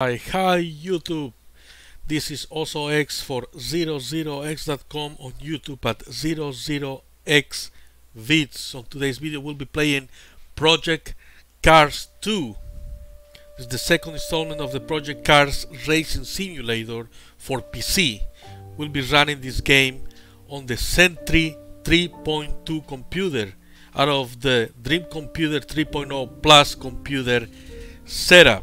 Hi YouTube, this is also X for 00x.com on YouTube at 00xvids. On today's video we'll be playing Project Cars 2. It's the second installment of the Project Cars Racing Simulator for PC. We'll be running this game on the Sentry 3.2 computer out of the Dream Computer 3.0 Plus computer setup.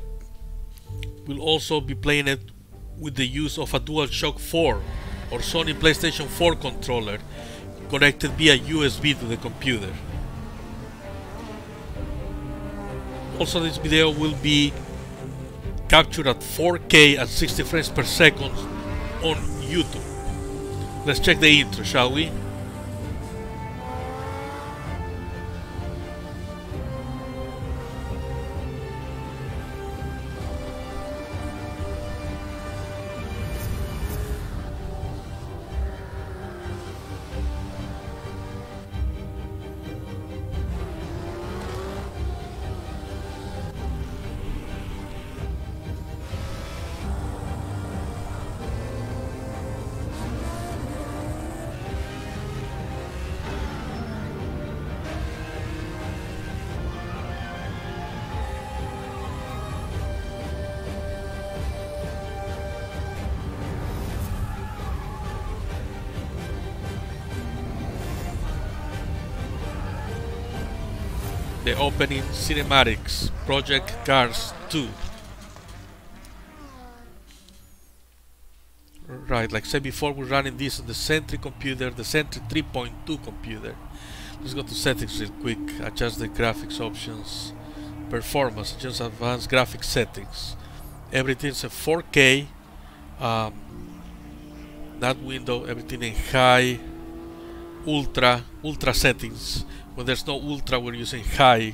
We'll also be playing it with the use of a DualShock 4 or Sony PlayStation 4 controller connected via USB to the computer. Also, this video will be captured at 4K at 60 frames per second on YouTube. Let's check the intro, shall we? The opening cinematics, Project Cars 2. Right, like I said before, we're running this on the Sentry computer, the Sentry 3.2 computer. Let's go to settings real quick, adjust the graphics options, performance, adjust advanced graphics settings. Everything's in 4K, that window, everything in high, ultra settings. When there's no ultra, we're using high.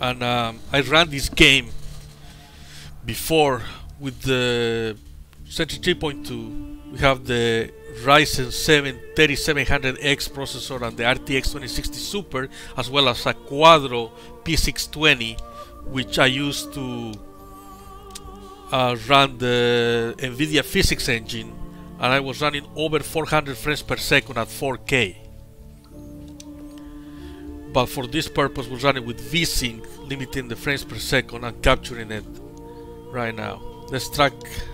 And I ran this game before with the Sentry 3.2. We have the Ryzen 7 3700X processor and the RTX 2060 Super, as well as a Quadro P620, which I used to run the NVIDIA physics engine, and I was running over 400 frames per second at 4K. But for this purpose, we're running with VSync, limiting the frames per second and capturing it right now. Let's select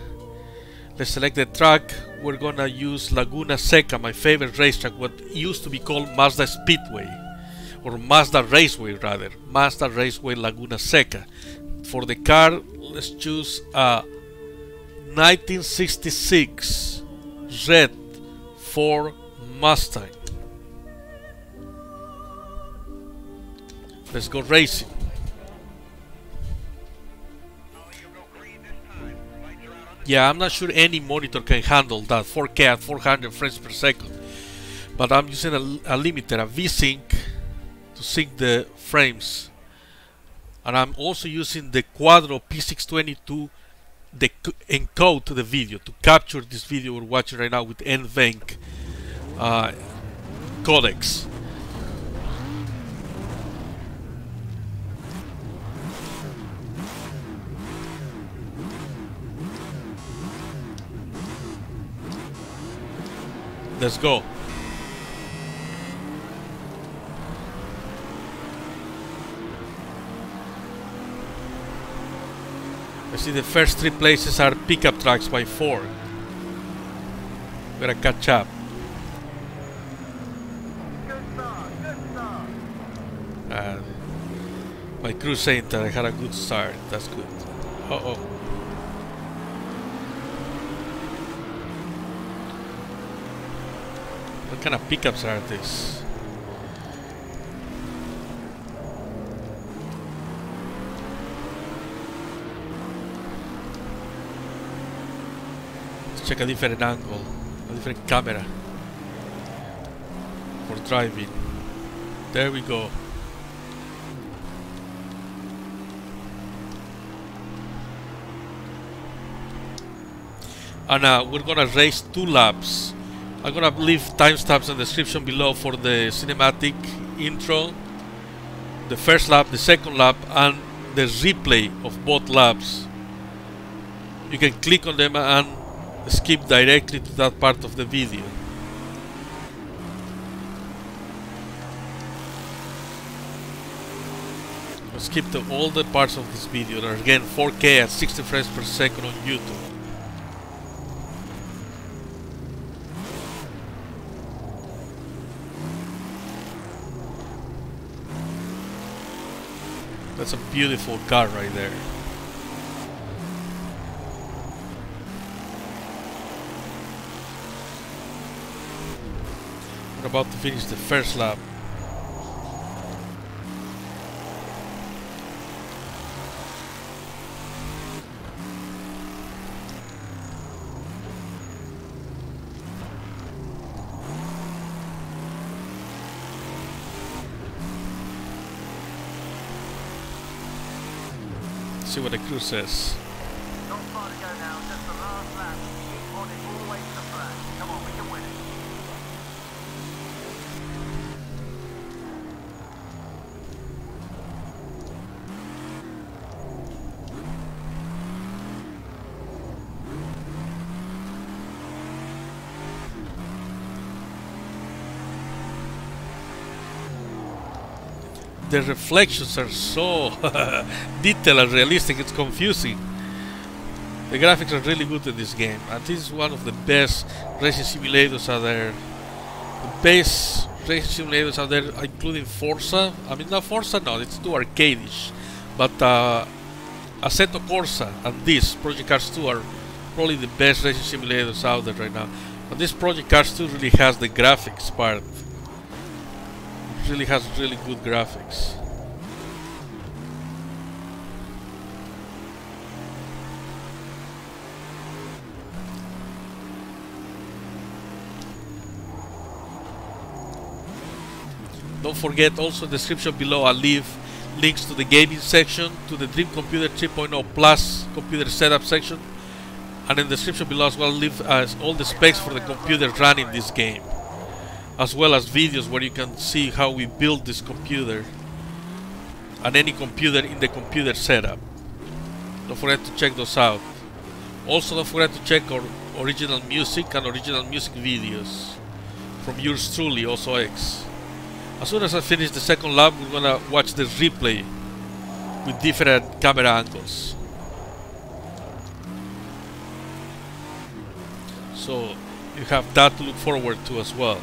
the track. We're gonna use Laguna Seca, my favorite racetrack, what used to be called Mazda Speedway, or Mazda Raceway rather, Mazda Raceway Laguna Seca. For the car, let's choose a 1966 red Ford Mustang. Let's go racing. Yeah, I'm not sure any monitor can handle that 4K at 400 frames per second, but I'm using a limiter, a VSync, to sync the frames. And I'm also using the Quadro P620 to encode the video, to capture this video we're watching right now with NVENC codecs. Let's go. I see the first three places are pickup trucks by Ford. Gotta catch up. Good start, good start. My crew saying that I had a good start. That's good. Uh-oh. What kind of pickups are these? Let's check a different angle, a different camera for driving. There we go. And we're gonna race 2 laps. I'm gonna leave timestamps in the description below for the cinematic intro, the first lap, the second lap, and the replay of both laps you can click on them and skip directly to that part of the video. Skip to all the parts of this video. They're again 4K at 60 frames per second on YouTube. That's a beautiful car right there. We're about to finish the first lap. See what the crew says. Not far to go now, just the last lap. Keep on it all the way to the flag. Come on, we can win it. The reflections are so detailed and realistic, it's confusing. The graphics are really good in this game, and this is one of the best racing simulators out there. The best racing simulators out there, including Forza. I mean, not Forza, no, it's too arcadish. But Assetto Corsa and this, Project Cars 2, are probably the best racing simulators out there right now. And this Project Cars 2 really has the graphics part. It really has really good graphics. Don't forget, also in the description below I'll leave links to the gaming section, to the Dream Computer 3.0 Plus computer setup section, and in the description below as well I'll leave all the specs for the computer running this game, as well as videos where you can see how we build this computer and any computer in the computer setup. Don't forget to check those out. Also don't forget to check our original music and original music videos from yours truly, also X. As soon as I finish the second lap, we're gonna watch the replay with different camera angles. So you have that to look forward to as well.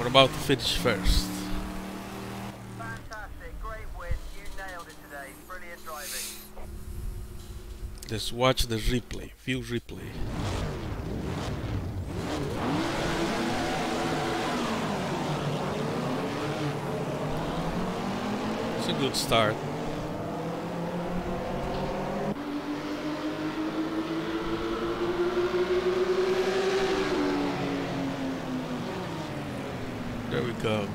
We're about to finish first. Let's watch the replay, view replay. It's a good start. There we go.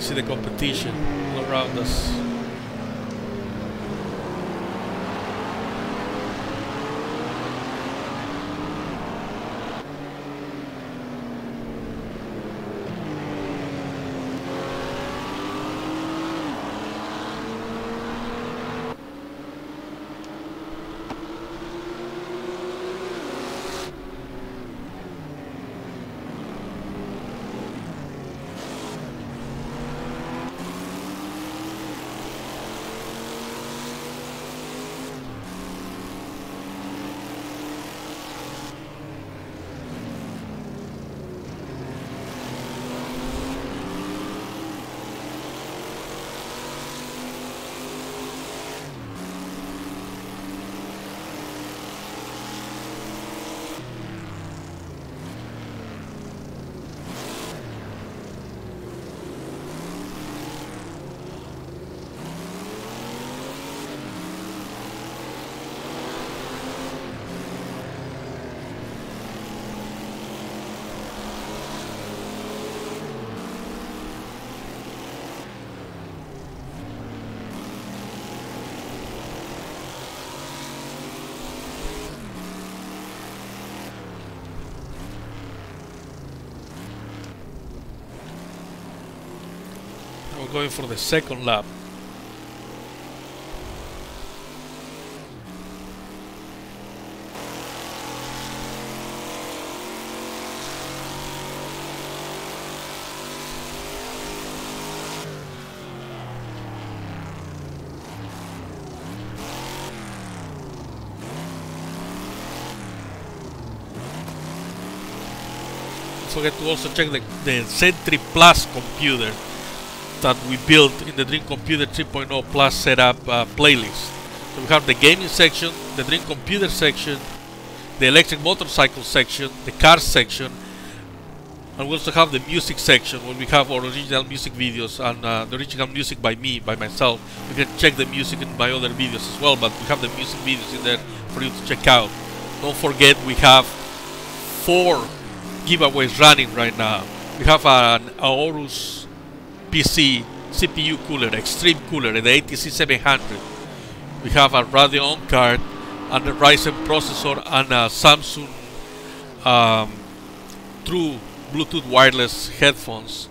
See the competition all around us. We're going for the second lap. Don't forget to also check the Sentry Plus computer that we built in the Dream Computer 3.0 Plus setup playlist. So we have the gaming section, the Dream Computer section, the electric motorcycle section, the car section, and we also have the music section where we have our original music videos and the original music by me, by myself. You can check the music in my other videos as well, but we have the music videos in there for you to check out. Don't forget we have 4 giveaways running right now. We have an Aorus PC CPU cooler, extreme cooler, the ATC 700. We have a Radeon card and a Ryzen processor and a Samsung true Bluetooth wireless headphones.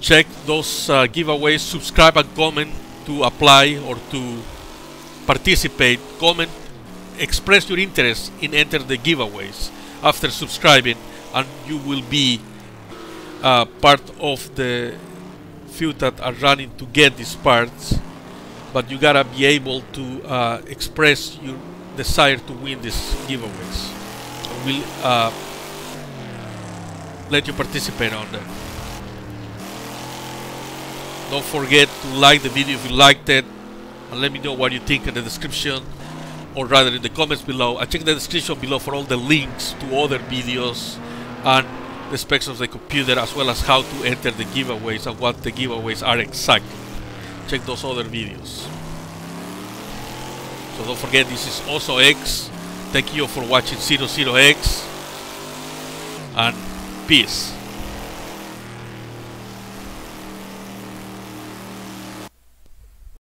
Check those giveaways, subscribe and comment to apply or to participate. Comment, express your interest in enter the giveaways after subscribing, and you will be part of the few that are running to get these parts, but you gotta be able to express your desire to win these giveaways. We'll let you participate on them. Don't forget to like the video if you liked it, and let me know what you think in the description, or rather in the comments below. I check the description below for all the links to other videos and the specs of the computer, as well as how to enter the giveaways and what the giveaways are exactly. Check those other videos. So don't forget, this is also X. Thank you for watching 00X, and peace.